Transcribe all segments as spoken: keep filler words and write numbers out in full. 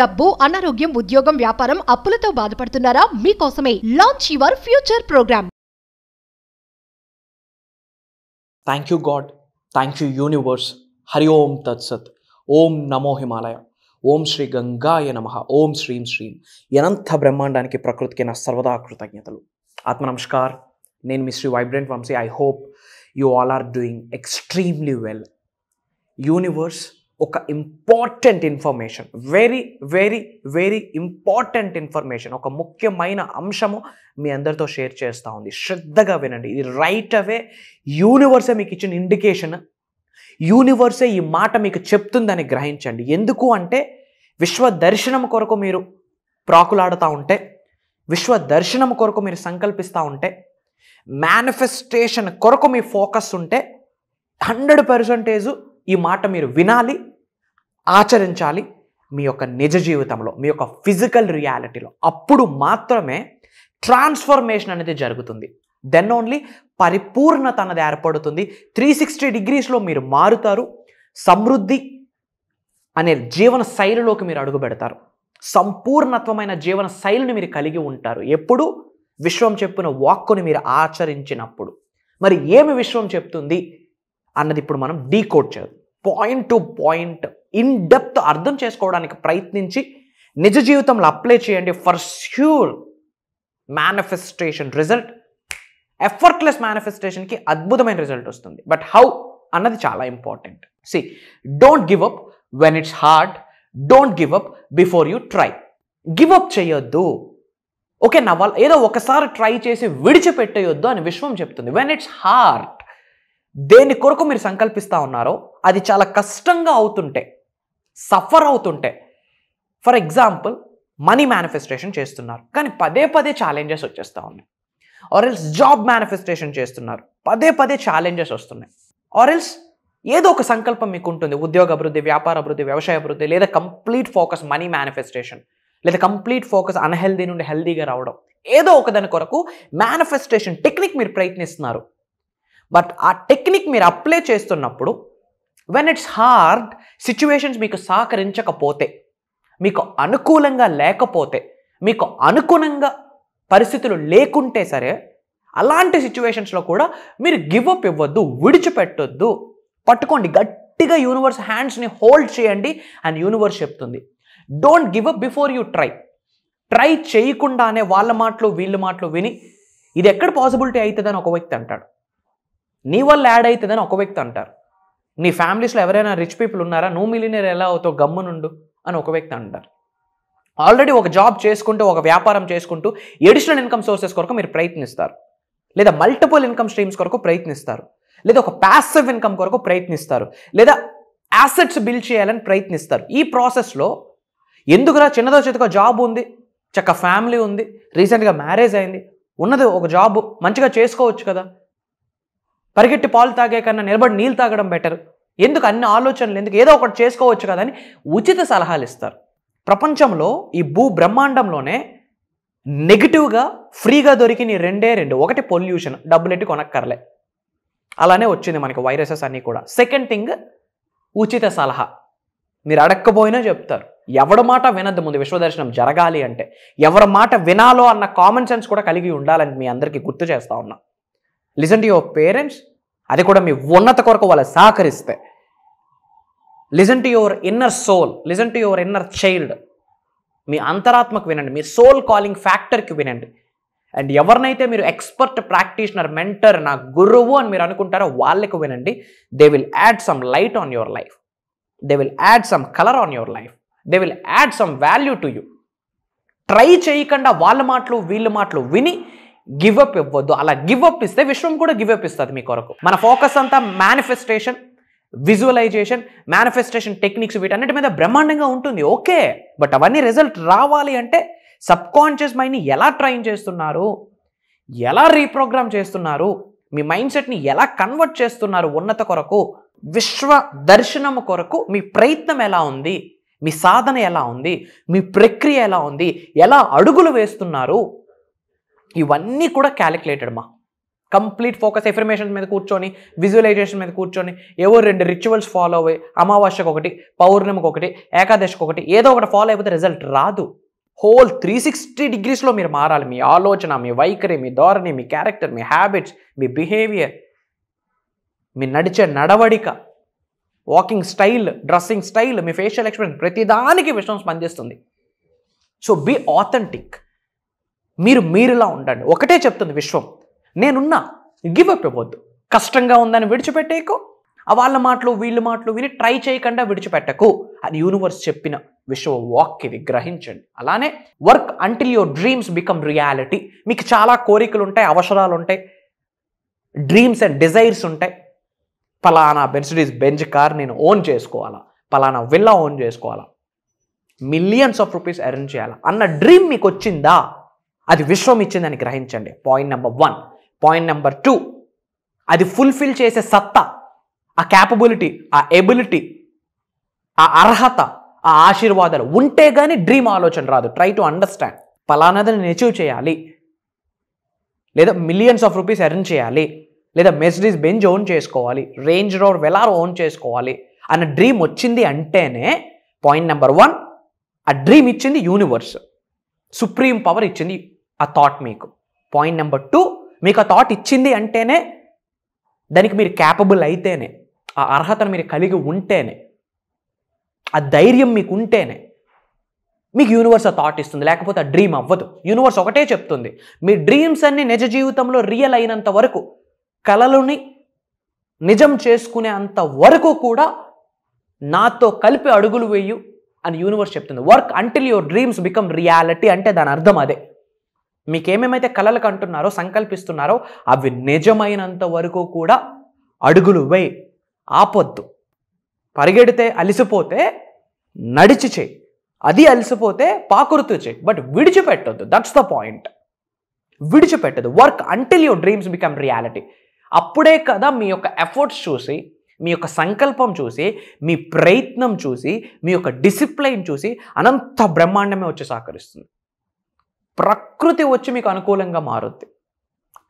డబ్బు అనారోగ్యం ఉద్యోగం వ్యాపారం అప్పులతో బాధపడుతున్నారా మీ కోసమే launch your future program thank you God thank you universe Hari ఓం తత్సత్ ఓం నమో హిమాలయ ఓం శ్రీ గంగాయ నమః ఓం శ్రీం శ్రీం అనంత బ్రహ్మాండానికి ప్రకృతికి నా సర్వదా కృతజ్ఞతలు ఆత్మ నమస్కార్ నేను మీ Shri vibrant Vamshi I hope you all are doing extremely well universe ఒక important information very very very important information ఒక ముఖ్యమైన అంశము మీ అందరితో షేర్ చేస్తూ ఉంది శ్రద్ధగా వినండి ఇది రైట్ అవే యూనివర్సే మీకు ఇచ్చిన ఇండికేషన్ యూనివర్సే ఈ మాట మీకు చెప్తుందని గ్రహించండి ఎందుకు అంటే విశ్వ దర్శనం కొరకు మీరు ప్రాకులాడుతూ ఉంటే విశ్వ దర్శనం కొరకు మీరు సంకల్పిస్తూ ఉంటే మేనిఫెస్టేషన్ కొరకు మీ ఫోకస్ ఉంటే హండ్రెడ్ పర్సెంటేజు ఈ మాట మీరు వినాలి ఆచరించాలి మీ యొక్క నిజ జీవితంలో మీ యొక్క ఫిజికల్ రియాలిటీలో అప్పుడు మాత్రమే ట్రాన్స్ఫర్మేషన్ అనేది జరుగుతుంది దెన్ ఓన్లీ పరిపూర్ణత అనేది ఏర్పడుతుంది త్రీ సిక్స్టీ డిగ్రీస్లో మీరు మారుతారు సమృద్ధి అనే జీవన శైలిలోకి మీరు అడుగు పెడతారు సంపూర్ణత్వమైన జీవన శైలిని మీరు కలిగి ఉంటారు ఎప్పుడు విశ్వం చెప్పిన వాక్కుని మీరు ఆచరించినప్పుడు మరి ఏమి విశ్వం చెప్తుంది అన్నది ఇప్పుడు మనం డీకోడ్ చేయాలి point to point in depth అర్థం చేసుకోవడానికి ప్రయత్నించి నిజ జీవితంలో అప్లై చేయండి for sure manifestation result effortless మేనిఫెస్టేషన్కి అద్భుతమైన రిజల్ట్ వస్తుంది బట్ హౌ అన్నది చాలా important see don't give up when it's hard don't give up before you try give up చేయొద్దు ఓకే నా వాళ్ళు ఏదో ఒకసారి ట్రై చేసి విడిచిపెట్టేయొద్దు అని విశ్వం చెప్తుంది వెన్ ఇట్స్ హార్డ్ దేని కొరకు మీరు సంకల్పిస్తూ ఉన్నారో అది చాలా కష్టంగా అవుతుంటే సఫర్ అవుతుంటే ఫర్ ఎగ్జాంపుల్ మనీ మేనిఫెస్టేషన్ చేస్తున్నారు కానీ పదే పదే ఛాలెంజెస్ వచ్చేస్తూ ఉన్నాయి ఆర్ ఎల్స్ జాబ్ మేనిఫెస్టేషన్ చేస్తున్నారు పదే పదే ఛాలెంజెస్ వస్తున్నాయి ఆర్ ఎల్స్ ఏదో ఒక సంకల్పం మీకు ఉంటుంది ఉద్యోగ అభివృద్ధి వ్యాపార అభివృద్ధి వ్యవసాయ అభివృద్ధి లేదా కంప్లీట్ ఫోకస్ మనీ మేనిఫెస్టేషన్ లేదా కంప్లీట్ ఫోకస్ అన్హెల్దీ నుండి హెల్దీగా రావడం ఏదో ఒక దాని కొరకు మేనిఫెస్టేషన్ టెక్నిక్ మీరు ప్రయత్నిస్తున్నారు బట్ ఆ టెక్నిక్ మీరు అప్లై చేస్తున్నప్పుడు వెన్ ఇట్స్ హార్డ్ సిచ్యువేషన్స్ మీకు సహకరించకపోతే మీకు అనుకూలంగా లేకపోతే మీకు అనుగుణంగా పరిస్థితులు లేకుంటే సరే అలాంటి సిచ్యువేషన్స్లో కూడా మీరు గివ్ అప్ ఇవ్వద్దు విడిచిపెట్టొద్దు పట్టుకోండి గట్టిగా యూనివర్స్ హ్యాండ్స్ని హోల్డ్ చేయండి అండ్ యూనివర్స్ చెప్తుంది don't give up before you try try చేయకుండానే వాళ్ళ మాటలు వీళ్ళ మాటలు విని ఇది ఎక్కడ పాసిబిలిటీ అవుతుందని ఒక వ్యక్తి అంటాడు నీ వల్ల యాడ్ అవుతుందని ఒక వ్యక్తి అంటారు నీ ఫ్యామిలీస్లో ఎవరైనా రిచ్ పీపుల్ ఉన్నారా నువ్వు మిలియనీర్ ఎలా అవుతావు గమ్మునుండు అని ఒక వ్యక్తి అంటారు ఆల్రెడీ ఒక జాబ్ చేసుకుంటూ ఒక వ్యాపారం చేసుకుంటూ ఎడిషనల్ ఇన్కమ్ సోర్సెస్ కొరకు మీరు ప్రయత్నిస్తారు లేదా మల్టిపుల్ ఇన్కమ్ స్ట్రీమ్స్ కొరకు ప్రయత్నిస్తారు లేదా ఒక ప్యాసివ్ ఇన్కమ్ కొరకు ప్రయత్నిస్తారు లేదా యాసెట్స్ బిల్డ్ చేయాలని ప్రయత్నిస్తారు ఈ ప్రాసెస్లో ఎందుకురా చిన్నదో చేతికో జాబ్ ఉంది చక్క ఫ్యామిలీ ఉంది రీసెంట్గా మ్యారేజ్ అయింది ఉన్నది ఒక జాబ్ మంచిగా చేసుకోవచ్చు కదా పరిగెట్టి పాలు తాగే కన్నా నిలబడి నీళ్ళు తాగడం బెటర్ ఎందుకు అన్ని ఆలోచనలు ఎందుకు ఏదో ఒకటి చేసుకోవచ్చు కదా అని ఉచిత సలహాలు ఇస్తారు ప్రపంచంలో ఈ భూ బ్రహ్మాండంలోనే నెగిటివ్గా ఫ్రీగా దొరికి నీ రెండే రెండు ఒకటి పొల్యూషన్ డబ్బులెట్టి కొనక్కర్లే అలానే వచ్చింది మనకి వైరసెస్ అన్నీ కూడా సెకండ్ థింగ్ ఉచిత సలహా మీరు అడక్కపోయినా చెప్తారు ఎవరి మాట వినద్దు ముందు విశ్వదర్శనం జరగాలి అంటే ఎవరి మాట వినాలో అన్న కామన్ సెన్స్ కూడా కలిగి ఉండాలని మీ అందరికీ గుర్తు చేస్తూ ఉన్నా లిసన్ టు యువర్ పేరెంట్స్ అది కూడా మీ ఉన్నత కొరకు వాళ్ళు సహకరిస్తే listen to your inner soul listen to your inner child మీ అంతరాత్మకు వినండి మీ సోల్ కాలింగ్ ఫ్యాక్టర్కి వినండి అండ్ ఎవరినైతే మీరు ఎక్స్పర్ట్ ప్రాక్టీషనర్ మెంటర్ నా గురువు అని మీరు అనుకుంటారో వాళ్ళకు వినండి they will add some light on your life they will add some colour on your life they will add some value to you try చేయకుండా వాళ్ళ మాటలు వీళ్ళ మాటలు విని గివప్ ఇవ్వద్దు అలా గివప్ ఇస్తే విశ్వం కూడా గివప్ ఇస్తుంది మీ కొరకు మన ఫోకస్ అంతా మేనిఫెస్టేషన్ విజువలైజేషన్ మేనిఫెస్టేషన్ టెక్నిక్స్ వీటన్నిటి మీద బ్రహ్మాండంగా ఉంటుంది ఓకే బట్ అవన్నీ రిజల్ట్ రావాలి అంటే సబ్కాన్షియస్ మైండ్ని ఎలా ట్రైన్ చేస్తున్నారు ఎలా రీప్రోగ్రామ్ చేస్తున్నారు మీ మైండ్ సెట్ని ఎలా కన్వర్ట్ చేస్తున్నారు ఉన్నత కొరకు విశ్వ దర్శనం కొరకు మీ ప్రయత్నం ఎలా ఉంది మీ సాధన ఎలా ఉంది మీ ప్రక్రియ ఎలా ఉంది ఎలా అడుగులు వేస్తున్నారు ఇవన్నీ కూడా క్యాలిక్యులేటెడ్ మా కంప్లీట్ ఫోకస్ ఎఫర్మేషన్ మీద కూర్చొని, విజువలైజేషన్ మీద కూర్చొని, ఏవో రెండు రిచువల్స్ ఫాలో అయ్యి, అమావాస్యకు ఒకటి, పౌర్ణమికి ఒకటి, ఏకాదశికి ఒకటి, ఏదో ఒకటి ఫాలో అయిపోతే రిజల్ట్ రాదు. హోల్ త్రీ సిక్స్టీ డిగ్రీస్లో మీరు మారాలి. మీ ఆలోచన, మీ వైఖరి, మీ ధోరణి, మీ క్యారెక్టర్, మీ హ్యాబిట్స్, మీ బిహేవియర్, మీ నడిచే నడవడిక, వాకింగ్ స్టైల్, డ్రెస్సింగ్ స్టైల్, మీ ఫేషియల్ ఎక్స్ప్రెషన్, ప్రతిదానికి విషయం స్పందిస్తుంది. So be authentic. మీరు మీరులా ఉండండి. ఒకటే చెప్తుంది విశ్వం, నేనున్నా. గివ్ అప్ ఇవ్వద్దు. కష్టంగా ఉందని విడిచిపెట్టేకు. వాళ్ళ మాటలు వీళ్ళ మాటలు విని ట్రై చేయకుండా విడిచిపెట్టకు. అది యూనివర్స్ చెప్పిన విశ్వ వాక్. ఇది గ్రహించండి. అలానే work until your dreams become reality. మీకు చాలా కోరికలు ఉంటాయి, అవసరాలు ఉంటాయి, డ్రీమ్స్ అండ్ డిజైర్స్ ఉంటాయి. పలానా బెన్సిడీస్ బెంజ్ కార్ నేను ఓన్ చేసుకోవాలా, పలానా విల్లా ఓన్ చేసుకోవాలా, మిలియన్స్ ఆఫ్ రూపీస్ అరేంజ్ చేయాలా అన్న డ్రీమ్ మీకు వచ్చిందా? అది విశ్వం ఇచ్చిందని గ్రహించండి. Point number one. Point number two, అది ఫుల్ఫిల్ చేసే సత్తా, ఆ క్యాపబిలిటీ, ఆ ఎబిలిటీ, ఆ అర్హత, ఆ ఆశీర్వాదాలు ఉంటే కానీ డ్రీమ్ ఆలోచన రాదు. Try to understand. పలానాది నేను అచీవ్ చేయాలి, లేదా మిలియన్స్ ఆఫ్ రూపీస్ అరేంజ్ చేయాలి, లేదా మెర్సిడీస్ బెంజ్ ఓన్ చేసుకోవాలి, రేంజ్ రోవర్ వెలారో ఓన్ చేసుకోవాలి అన్న డ్రీమ్ వచ్చింది అంటేనే పాయింట్ నెంబర్ వన్, ఆ డ్రీమ్ ఇచ్చింది యూనివర్స్, సుప్రీం పవర్ ఇచ్చింది ఆ థాట్ మీకు. పాయింట్ నెంబర్ టూ, మీకు ఆ థాట్ ఇచ్చింది అంటేనే, దానికి మీరు క్యాపబుల్ అయితేనే, ఆ అర్హతను మీరు కలిగి ఉంటేనే, ఆ ధైర్యం మీకు ఉంటేనే మీకు యూనివర్స్ ఆ థాట్ ఇస్తుంది. లేకపోతే ఆ డ్రీమ్ అవ్వదు. యూనివర్స్ ఒకటే చెప్తుంది, మీ డ్రీమ్స్ అన్ని నిజ జీవితంలో రియల్ అయినంత వరకు, కలలుని నిజం చేసుకునే అంత వరకు కూడా నాతో కలిపి అడుగులు వేయు అని యూనివర్స్ చెప్తుంది. Work until your dreams become reality అంటే దాని అర్థం అదే. మీకేమేమైతే కలలకు అంటున్నారో, సంకల్పిస్తున్నారో అవి నిజమైనంత వరకు కూడా అడుగులు వేయి, ఆపొద్దు. పరిగెడితే అలిసిపోతే నడిచి చేయి, అది అలిసిపోతే పాకురుతూ చేయి, బట్ విడిచిపెట్టొద్దు. That's the point. విడిచిపెట్టదు. Work until your dreams become reality. అప్పుడే కదా మీ యొక్క ఎఫర్ట్స్ చూసి, మీ యొక్క సంకల్పం చూసి, మీ ప్రయత్నం చూసి, మీ యొక్క డిసిప్లైన్ చూసి అనంత బ్రహ్మాండమే వచ్చి సహకరిస్తుంది. ప్రకృతి వచ్చి మీకు అనుకూలంగా మారుద్ది.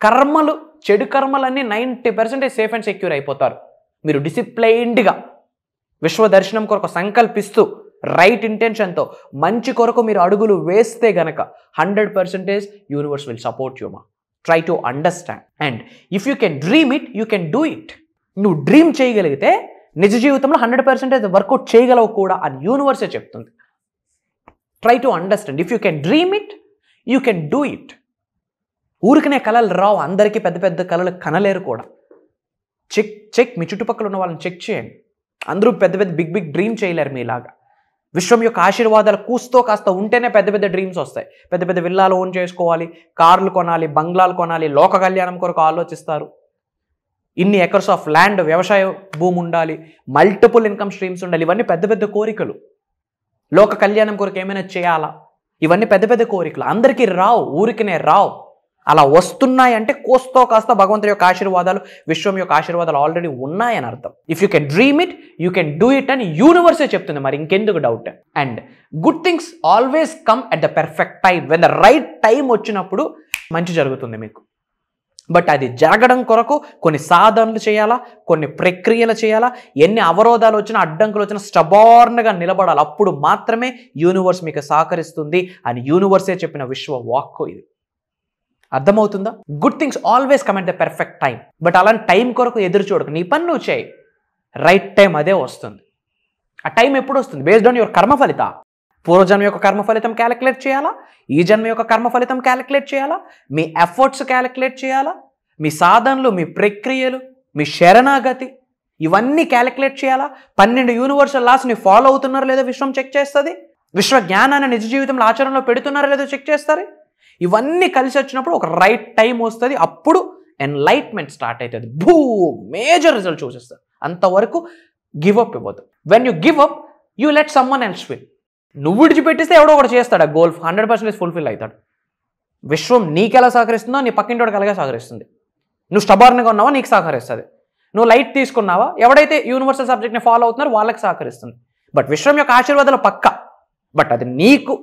కర్మలు, చెడు కర్మలన్నీ ninety percentage safe and secure అయిపోతారు మీరు డిసిప్లైన్డ్గా విశ్వదర్శనం కొరకు సంకల్పిస్తూ, రైట్ ఇంటెన్షన్తో, మంచి కొరకు మీరు అడుగులు వేస్తే గనక hundred percentage universe will support you. మా try to understand. And if you can dream it, you can do it. నువ్వు డ్రీమ్ చేయగలిగితే నిజ జీవితంలో హండ్రెడ్ పర్సెంటేజ్ వర్కౌట్ చేయగలవు కూడా అని యూనివర్సే చెప్తుంది. Try to understand. If you can dream it, you can do it. ఊరికనే కళలు రావు అందరికీ, పెద్ద పెద్ద కళలు కనలేరు కూడా. చెక్ చెక్ మీ చుట్టుపక్కల ఉన్న వాళ్ళని చెక్ చేయండి. అందరూ పెద్ద పెద్ద బిగ్ బిగ్ డ్రీమ్ చేయలేరు మీలాగా. విశ్వం యొక్క ఆశీర్వాదాలు కూస్తో కాస్త ఉంటేనే పెద్ద పెద్ద డ్రీమ్స్ వస్తాయి. పెద్ద పెద్ద విల్లాలు ఓన్ చేసుకోవాలి, కార్లు కొనాలి, బంగ్లాలు కొనాలి, లోక కళ్యాణం కొరకు ఆలోచిస్తారు. ఇన్ని ఎకర్స్ ఆఫ్ ల్యాండ్, వ్యవసాయ భూమి ఉండాలి, మల్టిపుల్ ఇన్కమ్ స్ట్రీమ్స్ ఉండాలి. ఇవన్నీ పెద్ద పెద్ద కోరికలు. లోక కళ్యాణం కొరకు ఏమైనా చేయాలా, ఇవన్నీ పెద్ద పెద్ద కోరికలు. అందరికీ రావు, ఊరికినే రావు. అలా వస్తున్నాయంటే కోస్తో కాస్త భగవంతుడి యొక్క ఆశీర్వాదాలు, విశ్వం యొక్క ఆశీర్వాదాలు ఆల్రెడీ ఉన్నాయని అర్థం. If you can dream it, you can do it అని యూనివర్సే చెప్తుంది. మరి ఇంకెందుకు doubt? And good things always come at the perfect time. When the right time వచ్చినప్పుడు మంచి జరుగుతుంది మీకు. బట్ అది జరగడం కొరకు కొన్ని సాధనలు చేయాలా, కొన్ని ప్రక్రియలు చేయాలా. ఎన్ని అవరోధాలు వచ్చినా, అడ్డంకులు వచ్చినా స్టబార్న్గా నిలబడాలి. అప్పుడు మాత్రమే యూనివర్స్ మీకు సహకరిస్తుంది అని యూనివర్సే చెప్పిన విశ్వ వాక్ ఇది. అర్థమవుతుందా? Good things always come at the perfect time. But అలాంటి టైం కొరకు ఎదురు చూడకు. నీ పని నువ్వు చేయి, రైట్ టైం అదే వస్తుంది. ఆ టైం ఎప్పుడు వస్తుంది? బేస్డ్ ఆన్ యువర్ కర్మ ఫలిత. పూర్వజన్మ యొక్క కర్మ ఫలితం క్యాలిక్యులేట్ చేయాలా, ఈ జన్మ యొక్క కర్మ ఫలితం క్యాలిక్యులేట్ చేయాలా, మీ ఎఫర్ట్స్ క్యాలిక్యులేట్ చేయాలా, మీ సాధనలు, మీ ప్రక్రియలు, మీ శరణాగతి, ఇవన్నీ క్యాలిక్యులేట్ చేయాలా. పన్నెండు యూనివర్సల్ లాస్ ని ఫాలో అవుతున్నారో లేదో విశ్వం చెక్ చేస్తుంది. విశ్వ జ్ఞానాన్ని నిజ జీవితంలో ఆచరణలో పెడుతున్నారో లేదో చెక్ చేస్తారు. ఇవన్నీ కలిసి వచ్చినప్పుడు ఒక రైట్ టైం వస్తుంది. అప్పుడు ఎన్లైట్మెంట్ స్టార్ట్ అవుతుంది. భూ మేజర్ రిజల్ట్ చూసేస్తారు. అంతవరకు గివప్ ఇవ్వద్దు. When you give up, you let someone and swim. నువ్వు విడిచిపెట్టిస్తే ఎవడో ఒకటి చేస్తాడు. ఆ గోల్ హండ్రెడ్ పర్సెంటేజ్ ఫుల్ఫిల్ అవుతాడు. విశ్వం నీకెలా సహకరిస్తుందో నీ పక్కింటికి అలాగే సహకరిస్తుంది. నువ్వు స్టబార్న్గా ఉన్నావా, నీకు సహకరిస్తుంది. నువ్వు లైట్ తీసుకున్నావా, ఎవడైతే యూనివర్సల్ సబ్జెక్ట్ని ఫాలో అవుతున్నారో వాళ్ళకి సహకరిస్తుంది. బట్ విశ్వం యొక్క ఆశీర్వాదాలు పక్క. బట్ అది నీకు,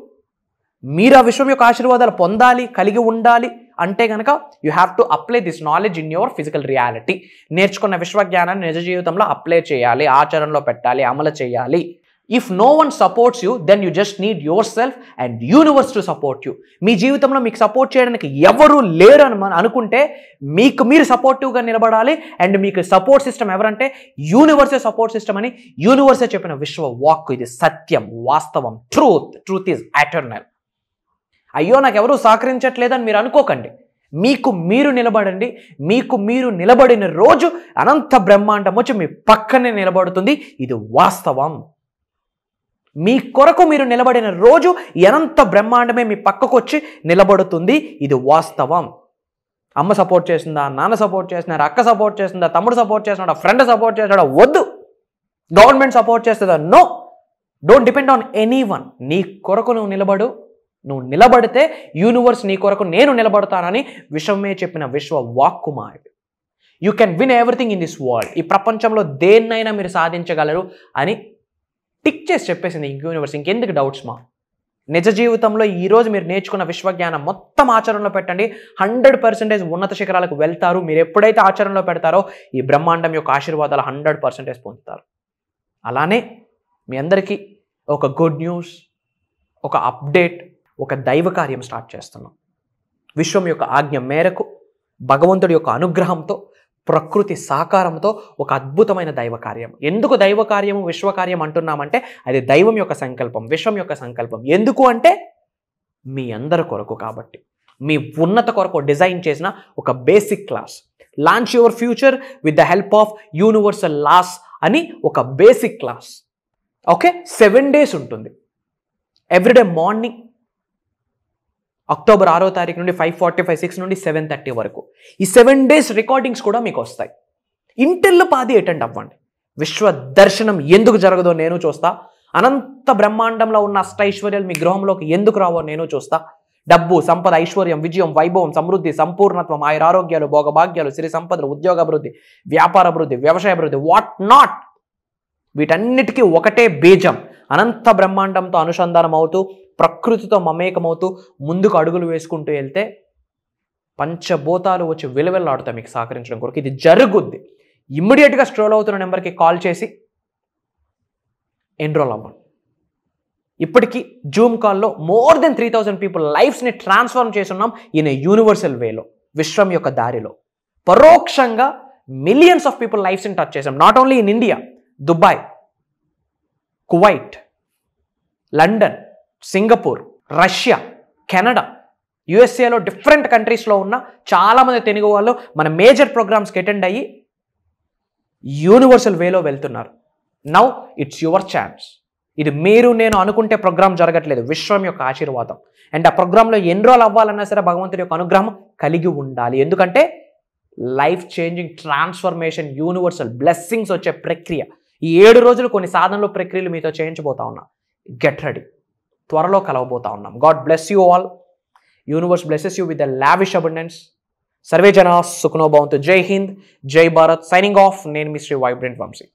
మీరు ఆ విశ్వం యొక్క ఆశీర్వాదాలు పొందాలి, కలిగి ఉండాలి, అంటే గనక you have to apply this knowledge in your physical reality. నేర్చుకున్న విశ్వజ్ఞానాన్ని నిజ జీవితంలో అప్లై చేయాలి, ఆచరణలో పెట్టాలి, అమలు చేయాలి. If no one supports you, then you just need yourself and universe to support you. మీ జీవితంలో మీకు సపోర్ట్ చేయడానికి ఎవరు లేరు అని మనం అనుకుంటే మీకు మీరు సపోర్టివ్గా నిలబడాలి. అండ్ మీకు సపోర్ట్ సిస్టమ్ ఎవరంటే యూనివర్సే సపోర్ట్ సిస్టమ్ అని యూనివర్సే చెప్పిన విశ్వ వాక్. ఇది సత్యం, వాస్తవం, ట్రూత్. Truth is eternal. అయ్యో నాకు ఎవరు సహకరించట్లేదని మీరు అనుకోకండి. మీకు మీరు నిలబడండి. మీకు మీరు నిలబడిన రోజు అనంత బ్రహ్మాండం వచ్చి మీ పక్కనే నిలబడుతుంది. ఇది వాస్తవం. మీ కొరకు మీరు నిలబడిన రోజు ఎంత బ్రహ్మాండమే మీ పక్కకు వచ్చి నిలబడుతుంది. ఇది వాస్తవం. అమ్మ సపోర్ట్ చేసిందా, నాన్న సపోర్ట్ చేసినారా, అక్క సపోర్ట్ చేసిందా, తమ్ముడు సపోర్ట్ చేసినాడా, ఫ్రెండ్ సపోర్ట్ చేసినాడా, వద్దు. గవర్నమెంట్ సపోర్ట్ చేస్తుందా, no. Don't depend on anyone. నీ కొరకు నువ్వు నిలబడు. నువ్వు నిలబడితే యూనివర్స్ నీ కొరకు నేను నిలబడతానని విశ్వమే చెప్పిన విశ్వ వాక్కుమార్. You can win everything in this world. ఈ ప్రపంచంలో దేన్నైనా మీరు సాధించగలరు అని టిక్ చేసి చెప్పేసింది యూనివర్స్. ఇంకెందుకు డౌట్స్ మా? నిజ జీవితంలో ఈరోజు మీరు నేర్చుకున్న విశ్వజ్ఞానం మొత్తం ఆచరణలో పెట్టండి. హండ్రెడ్ పర్సెంటేజ్ ఉన్నత శిఖరాలకు వెళ్తారు. మీరు ఎప్పుడైతే ఆచరణలో పెడతారో ఈ బ్రహ్మాండం యొక్క ఆశీర్వాదాలు హండ్రెడ్ పర్సెంటేజ్ పొందుతారు. అలానే మీ అందరికీ ఒక గుడ్ న్యూస్, ఒక అప్డేట్, ఒక దైవ కార్యం స్టార్ట్ చేస్తున్నాం. విశ్వం యొక్క ఆజ్ఞ మేరకు, భగవంతుడి యొక్క అనుగ్రహంతో, ప్రకృతి సాకారంతో ఒక అద్భుతమైన దైవ కార్యం. ఎందుకు దైవ కార్యము విశ్వకార్యం అంటున్నామంటే అది దైవం యొక్క సంకల్పం, విశ్వం యొక్క సంకల్పం. ఎందుకు అంటే మీ అందరి కొరకు కాబట్టి. మీ ఉన్నత కొరకు డిజైన్ చేసిన ఒక basic class, launch your future with the help of universal laws అని ఒక basic class. Okay, seven days ఉంటుంది. ఎవ్రీడే మార్నింగ్ అక్టోబర్ ఆరో తారీఖు నుండి ఫైవ్ ఫార్టీ ఫైవ్ సిక్స్ నుండి సెవెన్ థర్టీ వరకు ఈ సెవెన్ డేస్ రికార్డింగ్స్ కూడా మీకు వస్తాయి. ఇంటిల్లో పాది అటెండ్ అవ్వండి. విశ్వ దర్శనం ఎందుకు జరగదో నేను చూస్తా. అనంత బ్రహ్మాండంలో ఉన్న అష్ట ఐశ్వర్యాలు మీ గృహంలోకి ఎందుకు రావో నేను చూస్తా. డబ్బు, సంపద, ఐశ్వర్యం, విజయం, వైభవం, సమృద్ధి, సంపూర్ణత్వం, ఆయురారోగ్యాలు, భోగభాగ్యాలు, సిరి సంపదలు, ఉద్యోగాభివృద్ధి, వ్యాపార అభివృద్ధి, వ్యవసాయ అభివృద్ధి, వాట్ నాట్. వీటన్నిటికీ ఒకటే బీజం. అనంత బ్రహ్మాండంతో అనుసంధానం అవుతూ, ప్రకృతితో మమేకమవుతూ ముందుకు అడుగులు వేసుకుంటూ వెళ్తే పంచభూతాలు వచ్చి విలువెల్లాడుతాయి మీకు సహకరించడం కొరకు. ఇది జరుగుద్ది. ఇమ్మీడియట్గా స్ట్రోల్ అవుతున్న నెంబర్కి కాల్ చేసి ఎన్రోల్ అవ్వండి. ఇప్పటికీ జూమ్ కాల్లో more than three thousand people లైఫ్స్ని ట్రాన్స్ఫార్మ్ చేస్తున్నాం ఈయన యూనివర్సల్ వేలో, విశ్వం యొక్క దారిలో. పరోక్షంగా మిలియన్స్ ఆఫ్ పీపుల్ లైఫ్స్ని టచ్ చేసాం. Not only in India, Dubai, Kuwait, London, Singapore, Russia, Canada, యుఎస్ఏలో డిఫరెంట్ కంట్రీస్లో ఉన్న చాలామంది తెలుగు వాళ్ళు మన మేజర్ ప్రోగ్రామ్స్కి అటెండ్ అయ్యి యూనివర్సల్ వేలో వెళ్తున్నారు. Now it's your chance. ఇది మీరు నేను అనుకుంటే ప్రోగ్రామ్ జరగట్లేదు, విశ్వం యొక్క ఆశీర్వాదం. అండ్ ఆ ప్రోగ్రాంలో ఎన్రోల్ అవ్వాలన్నా సరే భగవంతుడి యొక్క అనుగ్రహం కలిగి ఉండాలి. ఎందుకంటే life changing transformation, universal blessings వచ్చే ప్రక్రియ. ఈ ఏడు రోజులు కొన్ని సాధనలు, ప్రక్రియలు మీతో చేయించబోతా ఉన్నా. Get ready. త్వరలో కలవబోతా ఉన్నాం. God bless you all. Universe blesses you with the lavish abundance. సర్వే జనా సుఖనో భవంతు. జై హింద్, జై భారత్. సైనింగ్ ఆఫ్, నేను మీ శ్రీ వైబ్రెంట్ వంశీ.